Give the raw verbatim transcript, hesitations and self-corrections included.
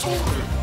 Soldier.